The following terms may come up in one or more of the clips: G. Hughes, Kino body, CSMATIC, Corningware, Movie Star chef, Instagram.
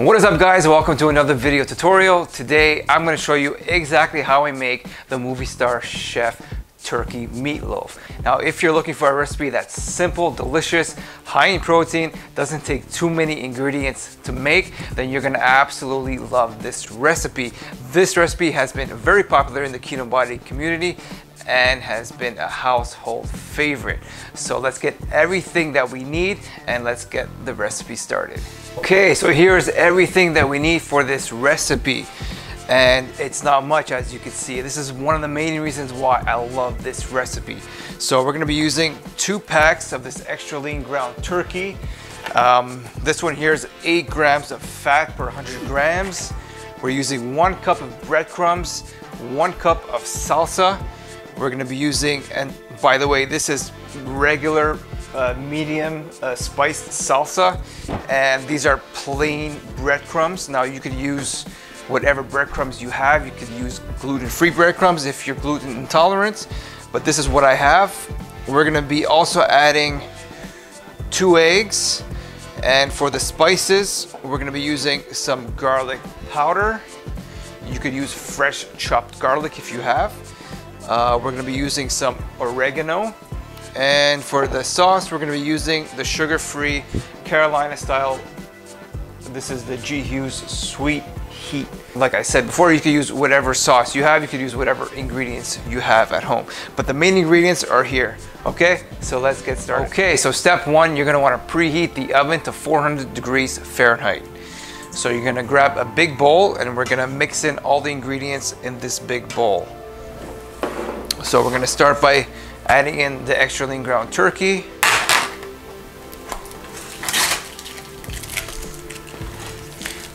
What is up, guys? Welcome to another video tutorial. Today I'm going to show you exactly how I make the Movie Star Chef turkey meatloaf. Now, if you're looking for a recipe that's simple, delicious, high in protein, doesn't take too many ingredients to make, then you're going to absolutely love this recipe. This recipe has been very popular in the Kino Body community and has been a household favorite. So let's get everything that we need and let's get the recipe started. Okay, so here's everything that we need for this recipe. And it's not much, as you can see. This is one of the main reasons why I love this recipe. So we're gonna be using 2 packs of this extra lean ground turkey. This one here is 8 grams of fat per 100 grams. We're using 1 cup of breadcrumbs, 1 cup of salsa. We're gonna be using, and by the way, this is regular medium spiced salsa. And these are plain breadcrumbs. Now you could use whatever breadcrumbs you have. You could use gluten-free breadcrumbs if you're gluten intolerant, but this is what I have. We're gonna be also adding 2 eggs. And for the spices, we're gonna be using some garlic powder. You could use fresh chopped garlic if you have. We're gonna be using some oregano. And for the sauce, we're gonna be using the sugar-free Carolina style. This is the G. Hughes Sweet Heat. Like I said before, you could use whatever sauce you have, you could use whatever ingredients you have at home. But the main ingredients are here. Okay, so let's get started. Okay, so step one, you're gonna wanna preheat the oven to 400 degrees Fahrenheit. So you're gonna grab a big bowl and we're gonna mix in all the ingredients in this big bowl. So we're gonna start by adding in the extra lean ground turkey.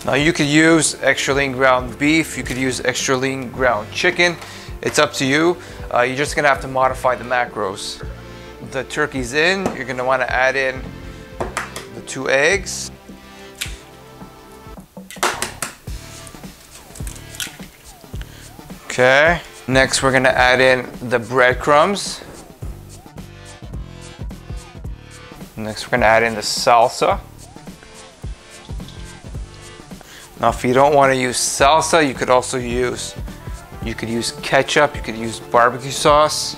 Now you could use extra lean ground beef, you could use extra lean ground chicken, it's up to you. You're just gonna have to modify the macros. The turkey's in, you're gonna wanna add in the 2 eggs. Okay, next we're gonna add in the breadcrumbs. Next we're gonna add in the salsa. Now, if you don't want to use salsa, you could also use, you could use ketchup, you could use barbecue sauce.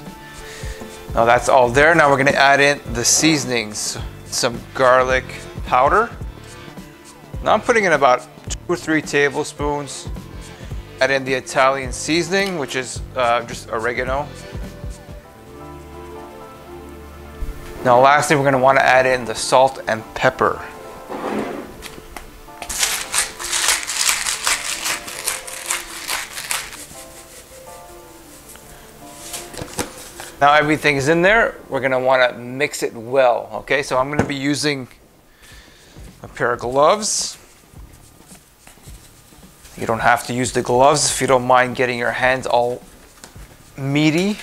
Now that's all there. Now we're going to add in the seasonings, some garlic powder. Now I'm putting in about 2 or 3 tablespoons. Add in the Italian seasoning, which is just oregano. Now lastly, we're going to want to add in the salt and pepper. Now everything is in there. We're gonna wanna mix it well, okay? So I'm gonna be using a pair of gloves. You don't have to use the gloves if you don't mind getting your hands all meaty.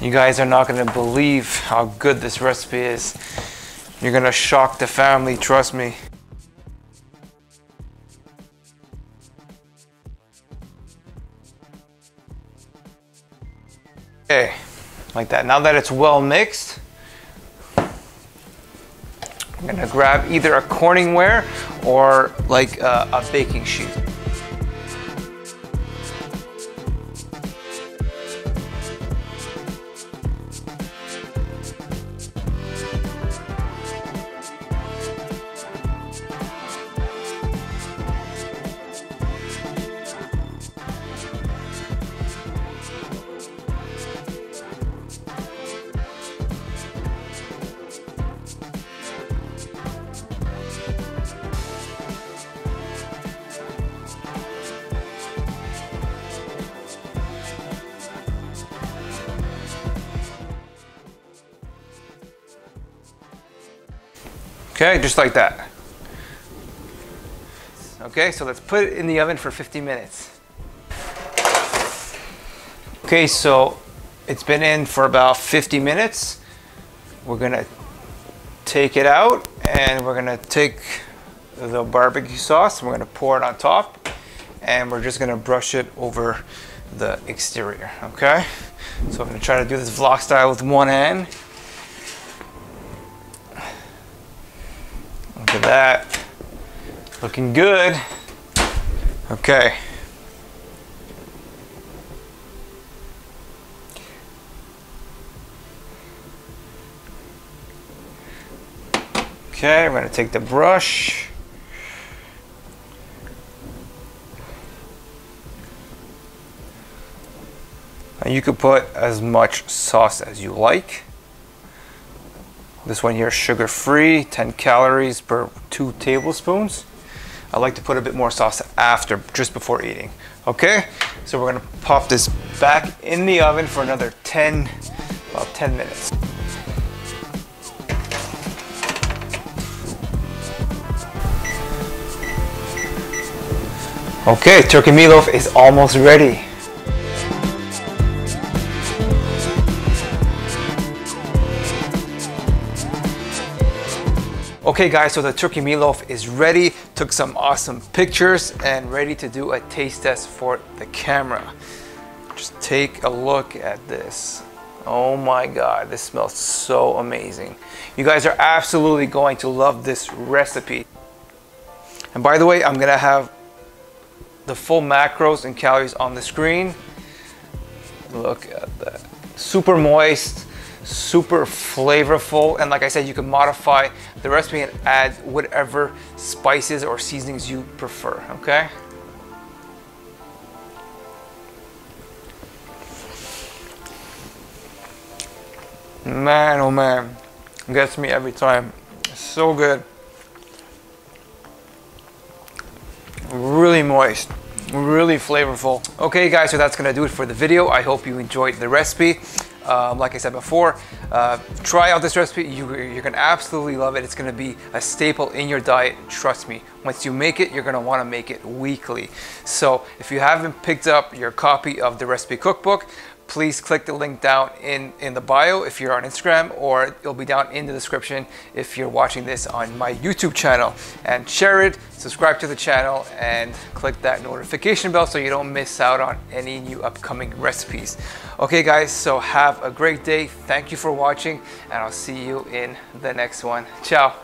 You guys are not gonna believe how good this recipe is. You're gonna shock the family, trust me. Okay, like that. Now that it's well mixed, I'm gonna grab either a Corningware or like a baking sheet. Okay, just like that. Okay, so let's put it in the oven for 50 minutes. Okay, so it's been in for about 50 minutes. We're gonna take it out and we're gonna take the barbecue sauce and we're gonna pour it on top and we're just gonna brush it over the exterior, okay? So I'm gonna try to do this vlog style with one hand. Look at that, looking good. Okay. Okay, I'm gonna take the brush. And you could put as much sauce as you like. This one here is sugar-free, 10 calories per 2 tablespoons. I like to put a bit more sauce after, just before eating. Okay, so we're gonna pop this back in the oven for another about 10 minutes. Okay, turkey meatloaf is almost ready. Okay guys, so the turkey meatloaf is ready. Took some awesome pictures and ready to do a taste test for the camera. Just take a look at this. Oh my God, this smells so amazing. You guys are absolutely going to love this recipe. And by the way, I'm gonna have the full macros and calories on the screen. Look at that. Super moist, super flavorful, and like I said, you can modify the recipe and add whatever spices or seasonings you prefer, okay? Man, oh man, it gets me every time. It's so good. Really moist, really flavorful. Okay guys, so that's gonna do it for the video. I hope you enjoyed the recipe. Like I said before, try out this recipe. You're gonna absolutely love it. It's gonna be a staple in your diet, trust me. Once you make it, you're gonna wanna make it weekly. So if you haven't picked up your copy of the recipe cookbook, please click the link down in the bio if you're on Instagram, or it'll be down in the description if you're watching this on my YouTube channel. And share it, subscribe to the channel, and click that notification bell so you don't miss out on any new upcoming recipes. Okay guys, so have a great day. Thank you for watching, and I'll see you in the next one. Ciao.